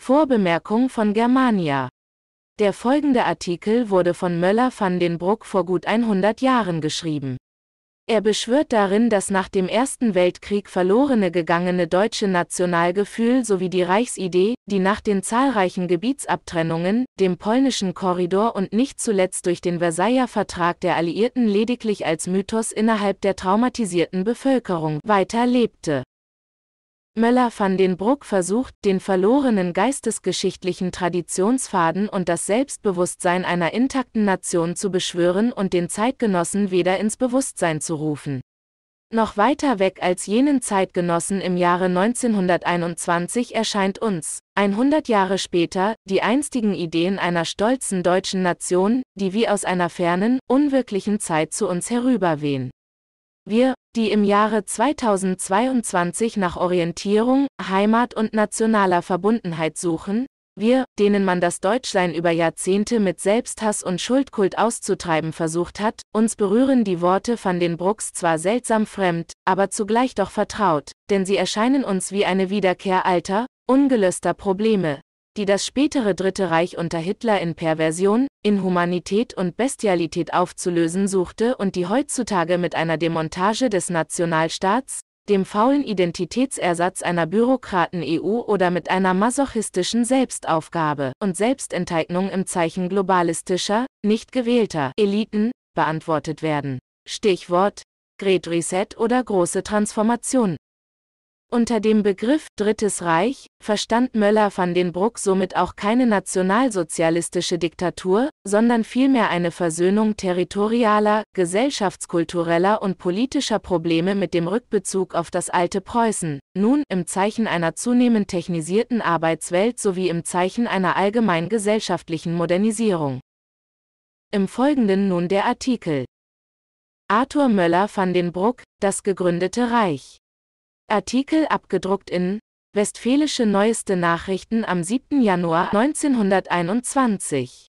Vorbemerkung von Germania. Der folgende Artikel wurde von Moeller van den Bruck vor gut 100 Jahren geschrieben. Er beschwört darin das nach dem Ersten Weltkrieg verlorene gegangene deutsche Nationalgefühl sowie die Reichsidee, die nach den zahlreichen Gebietsabtrennungen, dem polnischen Korridor und nicht zuletzt durch den Versailler Vertrag der Alliierten lediglich als Mythos innerhalb der traumatisierten Bevölkerung weiterlebte. Moeller van den Bruck versucht, den verlorenen geistesgeschichtlichen Traditionsfaden und das Selbstbewusstsein einer intakten Nation zu beschwören und den Zeitgenossen weder ins Bewusstsein zu rufen, noch weiter weg als jenen Zeitgenossen im Jahre 1921 erscheint uns, 100 Jahre später, die einstigen Ideen einer stolzen deutschen Nation, die wie aus einer fernen, unwirklichen Zeit zu uns herüberwehen. Wir, die im Jahre 2022 nach Orientierung, Heimat und nationaler Verbundenheit suchen, wir, denen man das Deutschsein über Jahrzehnte mit Selbsthass und Schuldkult auszutreiben versucht hat, uns berühren die Worte van den Brucks zwar seltsam fremd, aber zugleich doch vertraut, denn sie erscheinen uns wie eine Wiederkehr alter, ungelöster Probleme, die das spätere Dritte Reich unter Hitler in Perversion, Inhumanität und Bestialität aufzulösen suchte und die heutzutage mit einer Demontage des Nationalstaats, dem faulen Identitätsersatz einer Bürokraten-EU oder mit einer masochistischen Selbstaufgabe und Selbstenteignung im Zeichen globalistischer, nicht gewählter Eliten beantwortet werden. Stichwort: Great Reset oder große Transformation. Unter dem Begriff Drittes Reich verstand Moeller van den Bruck somit auch keine nationalsozialistische Diktatur, sondern vielmehr eine Versöhnung territorialer, gesellschaftskultureller und politischer Probleme mit dem Rückbezug auf das alte Preußen, nun im Zeichen einer zunehmend technisierten Arbeitswelt sowie im Zeichen einer allgemein gesellschaftlichen Modernisierung. Im Folgenden nun der Artikel. Arthur Moeller van den Bruck, Das gegründete Reich. Artikel abgedruckt in Westfälische Neueste Nachrichten am 7. Januar 1921.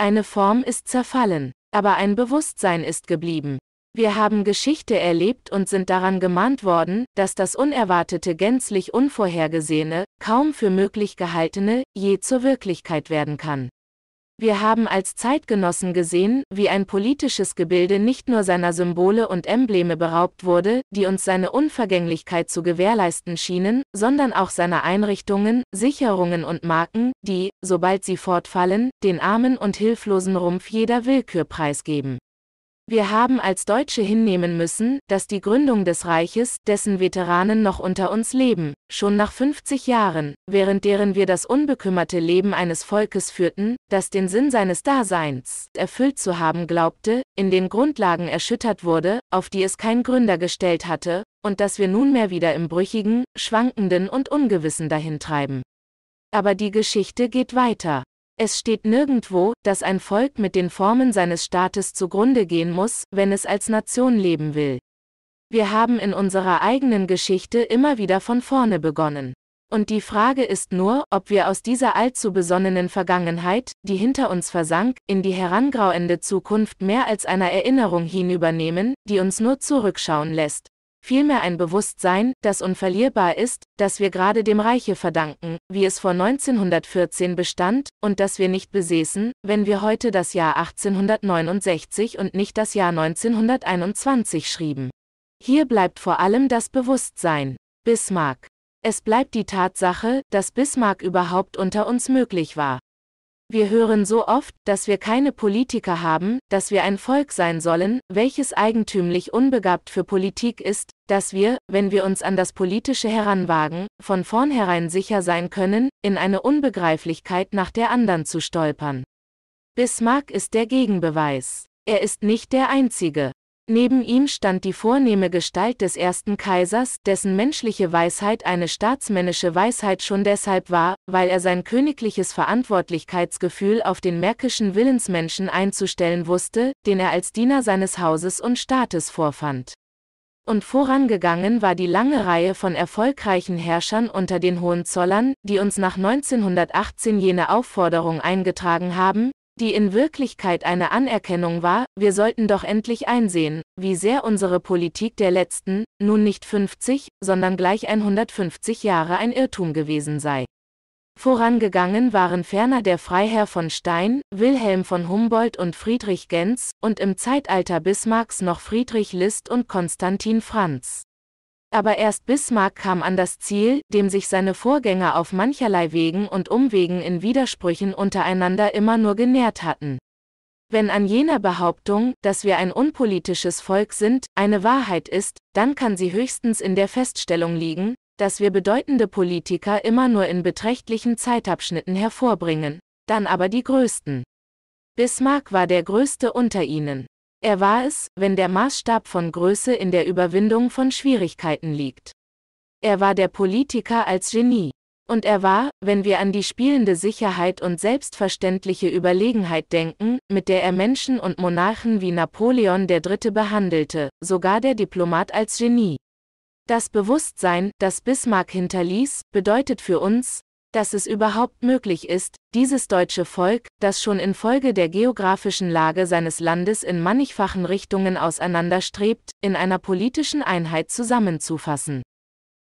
Eine Form ist zerfallen, aber ein Bewusstsein ist geblieben. Wir haben Geschichte erlebt und sind daran gemahnt worden, dass das Unerwartete, gänzlich Unvorhergesehene, kaum für möglich gehaltene, je zur Wirklichkeit werden kann. Wir haben als Zeitgenossen gesehen, wie ein politisches Gebilde nicht nur seiner Symbole und Embleme beraubt wurde, die uns seine Unvergänglichkeit zu gewährleisten schienen, sondern auch seiner Einrichtungen, Sicherungen und Marken, die, sobald sie fortfallen, den armen und hilflosen Rumpf jeder Willkür preisgeben. Wir haben als Deutsche hinnehmen müssen, dass die Gründung des Reiches, dessen Veteranen noch unter uns leben, schon nach 50 Jahren, während deren wir das unbekümmerte Leben eines Volkes führten, das den Sinn seines Daseins erfüllt zu haben glaubte, in den Grundlagen erschüttert wurde, auf die es kein Gründer gestellt hatte, und dass wir nunmehr wieder im brüchigen, schwankenden und ungewissen dahintreiben. Aber die Geschichte geht weiter. Es steht nirgendwo, dass ein Volk mit den Formen seines Staates zugrunde gehen muss, wenn es als Nation leben will. Wir haben in unserer eigenen Geschichte immer wieder von vorne begonnen. Und die Frage ist nur, ob wir aus dieser allzu besonnenen Vergangenheit, die hinter uns versank, in die herangrauende Zukunft mehr als einer Erinnerung hinübernehmen, die uns nur zurückschauen lässt. Vielmehr ein Bewusstsein, das unverlierbar ist, dass wir gerade dem Reiche verdanken, wie es vor 1914 bestand, und das wir nicht besäßen, wenn wir heute das Jahr 1869 und nicht das Jahr 1921 schrieben. Hier bleibt vor allem das Bewusstsein. Bismarck. Es bleibt die Tatsache, dass Bismarck überhaupt unter uns möglich war. Wir hören so oft, dass wir keine Politiker haben, dass wir ein Volk sein sollen, welches eigentümlich unbegabt für Politik ist, dass wir, wenn wir uns an das Politische heranwagen, von vornherein sicher sein können, in eine Unbegreiflichkeit nach der anderen zu stolpern. Bismarck ist der Gegenbeweis. Er ist nicht der einzige. Neben ihm stand die vornehme Gestalt des ersten Kaisers, dessen menschliche Weisheit eine staatsmännische Weisheit schon deshalb war, weil er sein königliches Verantwortlichkeitsgefühl auf den märkischen Willensmenschen einzustellen wusste, den er als Diener seines Hauses und Staates vorfand. Und vorangegangen war die lange Reihe von erfolgreichen Herrschern unter den Hohenzollern, die uns nach 1918 jene Aufforderung eingetragen haben, die in Wirklichkeit eine Anerkennung war, wir sollten doch endlich einsehen, wie sehr unsere Politik der letzten, nun nicht 50, sondern gleich 150 Jahre ein Irrtum gewesen sei. Vorangegangen waren ferner der Freiherr von Stein, Wilhelm von Humboldt und Friedrich Genz, und im Zeitalter Bismarcks noch Friedrich List und Konstantin Franz. Aber erst Bismarck kam an das Ziel, dem sich seine Vorgänger auf mancherlei Wegen und Umwegen in Widersprüchen untereinander immer nur genährt hatten. Wenn an jener Behauptung, dass wir ein unpolitisches Volk sind, eine Wahrheit ist, dann kann sie höchstens in der Feststellung liegen, dass wir bedeutende Politiker immer nur in beträchtlichen Zeitabschnitten hervorbringen, dann aber die größten. Bismarck war der größte unter ihnen. Er war es, wenn der Maßstab von Größe in der Überwindung von Schwierigkeiten liegt. Er war der Politiker als Genie. Und er war, wenn wir an die spielende Sicherheit und selbstverständliche Überlegenheit denken, mit der er Menschen und Monarchen wie Napoleon III. Behandelte, sogar der Diplomat als Genie. Das Bewusstsein, das Bismarck hinterließ, bedeutet für uns, dass es überhaupt möglich ist, dieses deutsche Volk, das schon infolge der geografischen Lage seines Landes in mannigfachen Richtungen auseinanderstrebt, in einer politischen Einheit zusammenzufassen.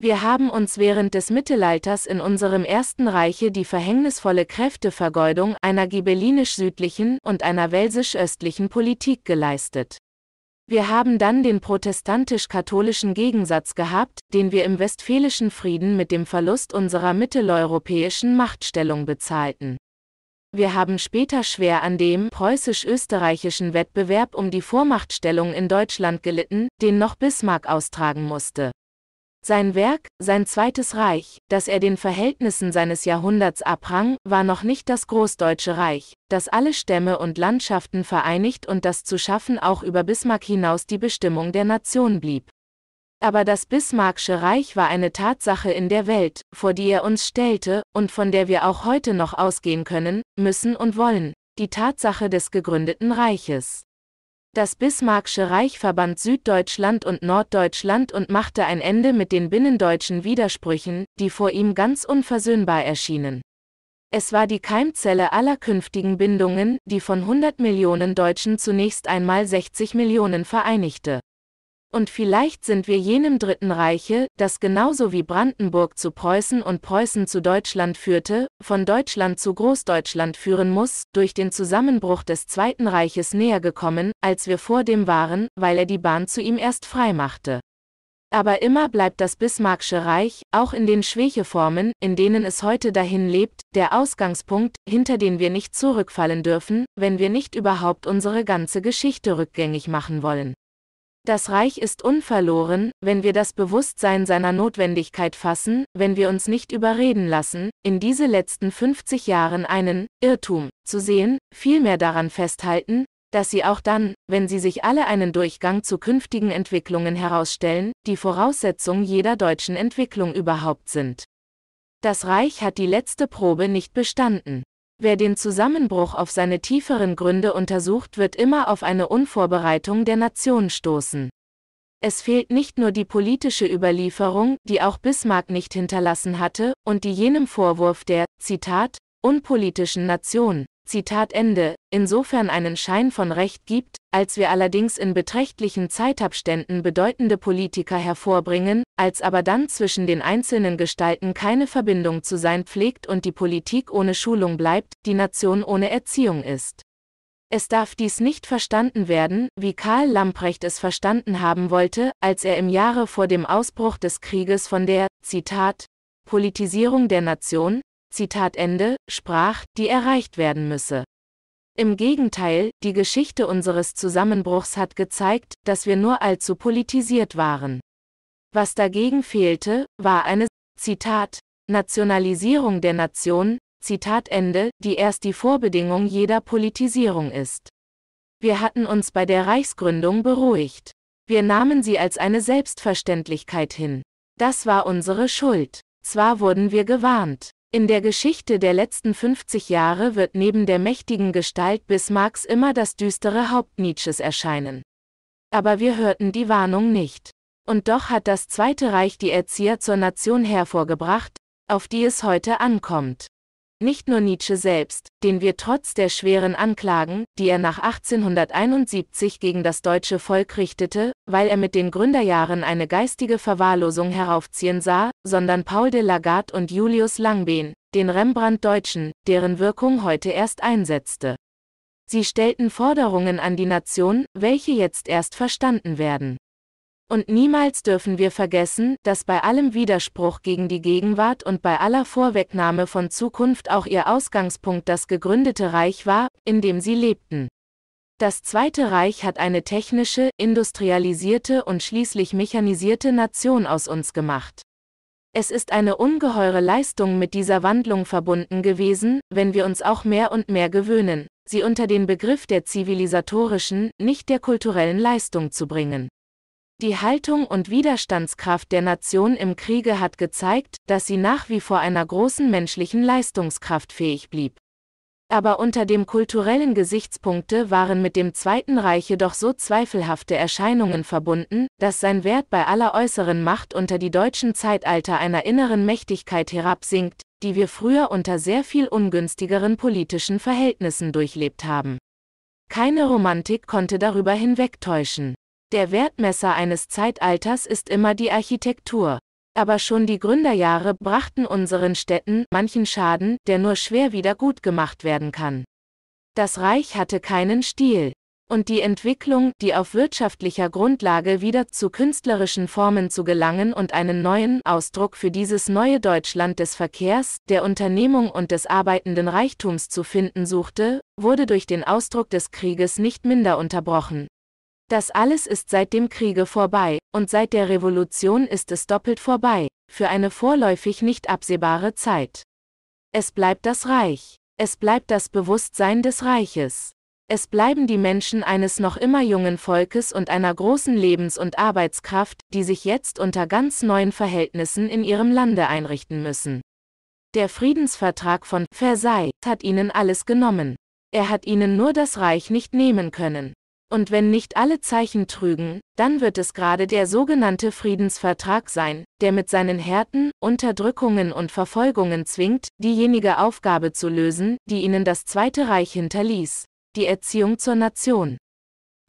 Wir haben uns während des Mittelalters in unserem Ersten Reiche die verhängnisvolle Kräftevergeudung einer ghibellinisch-südlichen und einer welsisch-östlichen Politik geleistet. Wir haben dann den protestantisch-katholischen Gegensatz gehabt, den wir im Westfälischen Frieden mit dem Verlust unserer mitteleuropäischen Machtstellung bezahlten. Wir haben später schwer an dem preußisch-österreichischen Wettbewerb um die Vormachtstellung in Deutschland gelitten, den noch Bismarck austragen musste. Sein Werk, sein Zweites Reich, das er den Verhältnissen seines Jahrhunderts abrang, war noch nicht das Großdeutsche Reich, das alle Stämme und Landschaften vereinigt und das zu schaffen auch über Bismarck hinaus die Bestimmung der Nation blieb. Aber das Bismarcksche Reich war eine Tatsache in der Welt, vor die er uns stellte, und von der wir auch heute noch ausgehen können, müssen und wollen, die Tatsache des gegründeten Reiches. Das Bismarcksche Reich verband Süddeutschland und Norddeutschland und machte ein Ende mit den binnendeutschen Widersprüchen, die vor ihm ganz unversöhnbar erschienen. Es war die Keimzelle aller künftigen Bindungen, die von 100 Millionen Deutschen zunächst einmal 60 Millionen vereinigte. Und vielleicht sind wir jenem Dritten Reiche, das genauso wie Brandenburg zu Preußen und Preußen zu Deutschland führte, von Deutschland zu Großdeutschland führen muss, durch den Zusammenbruch des Zweiten Reiches näher gekommen, als wir vor dem waren, weil er die Bahn zu ihm erst freimachte. Aber immer bleibt das Bismarcksche Reich, auch in den Schwächeformen, in denen es heute dahin lebt, der Ausgangspunkt, hinter den wir nicht zurückfallen dürfen, wenn wir nicht überhaupt unsere ganze Geschichte rückgängig machen wollen. Das Reich ist unverloren, wenn wir das Bewusstsein seiner Notwendigkeit fassen, wenn wir uns nicht überreden lassen, in diese letzten 50 Jahren einen Irrtum zu sehen, vielmehr daran festhalten, dass sie auch dann, wenn sie sich alle einen Durchgang zu künftigen Entwicklungen herausstellen, die Voraussetzung jeder deutschen Entwicklung überhaupt sind. Das Reich hat die letzte Probe nicht bestanden. Wer den Zusammenbruch auf seine tieferen Gründe untersucht, wird immer auf eine Unvorbereitung der Nation stoßen. Es fehlt nicht nur die politische Überlieferung, die auch Bismarck nicht hinterlassen hatte, und die jenem Vorwurf der, Zitat, unpolitischen Nation, Zitat Ende, insofern einen Schein von Recht gibt, als wir allerdings in beträchtlichen Zeitabständen bedeutende Politiker hervorbringen, als aber dann zwischen den einzelnen Gestalten keine Verbindung zu sein pflegt und die Politik ohne Schulung bleibt, die Nation ohne Erziehung ist. Es darf dies nicht verstanden werden, wie Karl Lamprecht es verstanden haben wollte, als er im Jahre vor dem Ausbruch des Krieges von der, Zitat, Politisierung der Nation, Zitat Ende, sprach, die erreicht werden müsse. Im Gegenteil, die Geschichte unseres Zusammenbruchs hat gezeigt, dass wir nur allzu politisiert waren. Was dagegen fehlte, war eine, Zitat, Nationalisierung der Nation, Zitat Ende, die erst die Vorbedingung jeder Politisierung ist. Wir hatten uns bei der Reichsgründung beruhigt. Wir nahmen sie als eine Selbstverständlichkeit hin. Das war unsere Schuld. Zwar wurden wir gewarnt. In der Geschichte der letzten 50 Jahre wird neben der mächtigen Gestalt Bismarcks immer das düstere Haupt Nietzsches erscheinen. Aber wir hörten die Warnung nicht. Und doch hat das Zweite Reich die Erzieher zur Nation hervorgebracht, auf die es heute ankommt. Nicht nur Nietzsche selbst, den wir trotz der schweren Anklagen, die er nach 1871 gegen das deutsche Volk richtete, weil er mit den Gründerjahren eine geistige Verwahrlosung heraufziehen sah, sondern Paul de Lagarde und Julius Langbehn, den Rembrandt-Deutschen, deren Wirkung heute erst einsetzte. Sie stellten Forderungen an die Nation, welche jetzt erst verstanden werden. Und niemals dürfen wir vergessen, dass bei allem Widerspruch gegen die Gegenwart und bei aller Vorwegnahme von Zukunft auch ihr Ausgangspunkt das gegründete Reich war, in dem sie lebten. Das Zweite Reich hat eine technische, industrialisierte und schließlich mechanisierte Nation aus uns gemacht. Es ist eine ungeheure Leistung mit dieser Wandlung verbunden gewesen, wenn wir uns auch mehr und mehr gewöhnen, sie unter den Begriff der zivilisatorischen, nicht der kulturellen Leistung zu bringen. Die Haltung und Widerstandskraft der Nation im Kriege hat gezeigt, dass sie nach wie vor einer großen menschlichen Leistungskraft fähig blieb. Aber unter dem kulturellen Gesichtspunkte waren mit dem Zweiten Reich doch so zweifelhafte Erscheinungen verbunden, dass sein Wert bei aller äußeren Macht unter die deutschen Zeitalter einer inneren Mächtigkeit herabsinkt, die wir früher unter sehr viel ungünstigeren politischen Verhältnissen durchlebt haben. Keine Romantik konnte darüber hinwegtäuschen. Der Wertmesser eines Zeitalters ist immer die Architektur. Aber schon die Gründerjahre brachten unseren Städten manchen Schaden, der nur schwer wieder gut gemacht werden kann. Das Reich hatte keinen Stil. Und die Entwicklung, die auf wirtschaftlicher Grundlage wieder zu künstlerischen Formen zu gelangen und einen neuen Ausdruck für dieses neue Deutschland des Verkehrs, der Unternehmung und des arbeitenden Reichtums zu finden suchte, wurde durch den Ausdruck des Krieges nicht minder unterbrochen. Das alles ist seit dem Kriege vorbei, und seit der Revolution ist es doppelt vorbei, für eine vorläufig nicht absehbare Zeit. Es bleibt das Reich. Es bleibt das Bewusstsein des Reiches. Es bleiben die Menschen eines noch immer jungen Volkes und einer großen Lebens- und Arbeitskraft, die sich jetzt unter ganz neuen Verhältnissen in ihrem Lande einrichten müssen. Der Friedensvertrag von Versailles hat ihnen alles genommen. Er hat ihnen nur das Reich nicht nehmen können. Und wenn nicht alle Zeichen trügen, dann wird es gerade der sogenannte Friedensvertrag sein, der mit seinen Härten, Unterdrückungen und Verfolgungen zwingt, diejenige Aufgabe zu lösen, die ihnen das Zweite Reich hinterließ, die Erziehung zur Nation.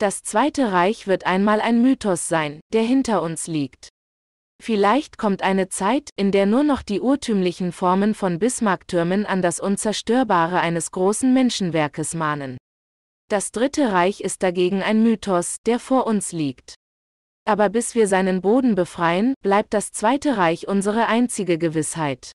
Das Zweite Reich wird einmal ein Mythos sein, der hinter uns liegt. Vielleicht kommt eine Zeit, in der nur noch die urtümlichen Formen von Bismarck-Türmen an das Unzerstörbare eines großen Menschenwerkes mahnen. Das Dritte Reich ist dagegen ein Mythos, der vor uns liegt. Aber bis wir seinen Boden befreien, bleibt das Zweite Reich unsere einzige Gewissheit.